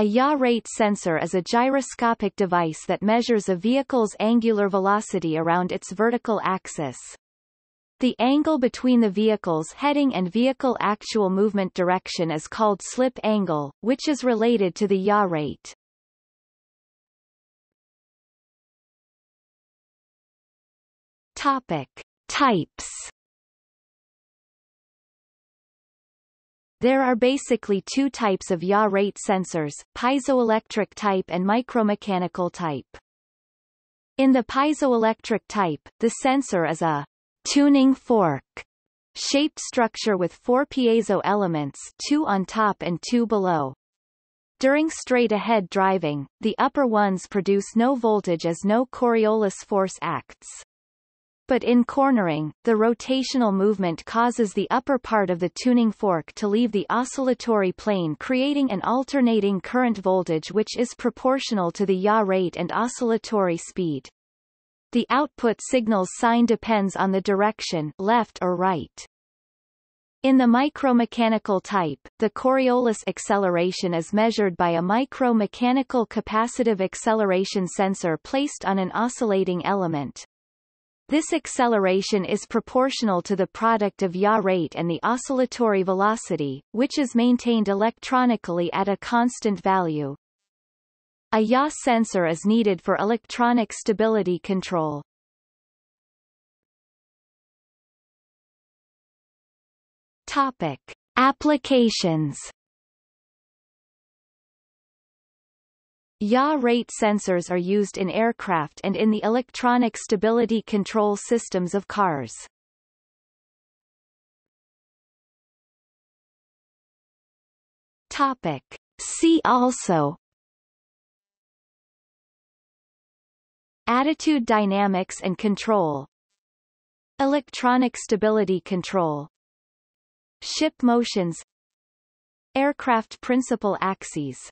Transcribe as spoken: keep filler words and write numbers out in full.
A yaw-rate sensor is a gyroscopic device that measures a vehicle's angular velocity around its vertical axis. The angle between the vehicle's heading and vehicle actual movement direction is called slip angle, which is related to the yaw rate. Topic: Types. There are basically two types of yaw-rate sensors, piezoelectric type and micromechanical type. In the piezoelectric type, the sensor is a tuning fork-shaped structure with four piezo elements, two on top and two below. During straight-ahead driving, the upper ones produce no voltage as no Coriolis force acts. But in cornering, the rotational movement causes the upper part of the tuning fork to leave the oscillatory plane, creating an alternating current voltage which is proportional to the yaw rate and oscillatory speed. The output signal's sign depends on the direction, left or right. In the micromechanical type, the Coriolis acceleration is measured by a micromechanical capacitive acceleration sensor placed on an oscillating element. This acceleration is proportional to the product of yaw rate and the oscillatory velocity, which is maintained electronically at a constant value. A yaw sensor is needed for electronic stability control. Topic: Applications. Yaw-rate sensors are used in aircraft and in the electronic stability control systems of cars. Topic: See also: Attitude dynamics and control, electronic stability control, ship motions, aircraft principal axes.